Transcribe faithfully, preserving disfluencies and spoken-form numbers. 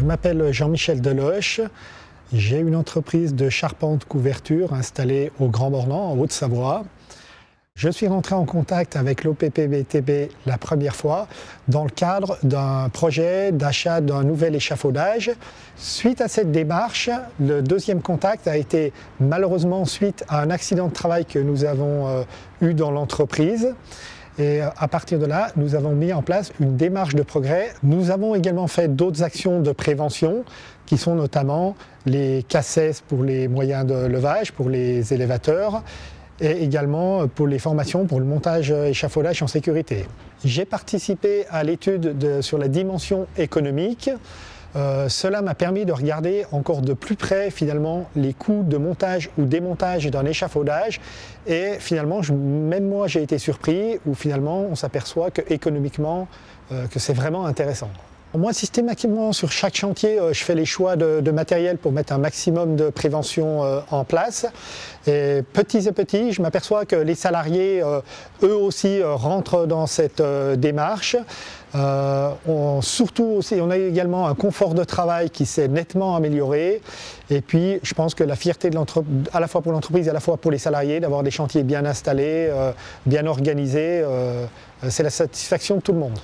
Je m'appelle Jean-Michel Deloche, j'ai une entreprise de charpente-couverture installée au Grand-Bornand, en Haute-Savoie. Je suis rentré en contact avec l'O P P B T B la première fois dans le cadre d'un projet d'achat d'un nouvel échafaudage. Suite à cette démarche, le deuxième contact a été malheureusement suite à un accident de travail que nous avons eu dans l'entreprise. Et à partir de là, nous avons mis en place une démarche de progrès. Nous avons également fait d'autres actions de prévention, qui sont notamment les casses pour les moyens de levage, pour les élévateurs, et également pour les formations, pour le montage échafaudage en sécurité. J'ai participé à l'étude sur la dimension économique. Euh, cela m'a permis de regarder encore de plus près finalement les coûts de montage ou démontage d'un échafaudage, et finalement je, même moi j'ai été surpris où finalement on s'aperçoit que économiquement euh, que c'est vraiment intéressant. Moi, systématiquement, sur chaque chantier, je fais les choix de, de matériel pour mettre un maximum de prévention en place. Et petits et petits, je m'aperçois que les salariés, eux aussi, rentrent dans cette démarche. Euh, on, surtout aussi, on a également un confort de travail qui s'est nettement amélioré. Et puis, je pense que la fierté de l'entreprise, à la fois pour l'entreprise et à la fois pour les salariés, d'avoir des chantiers bien installés, euh, bien organisés, euh, c'est la satisfaction de tout le monde.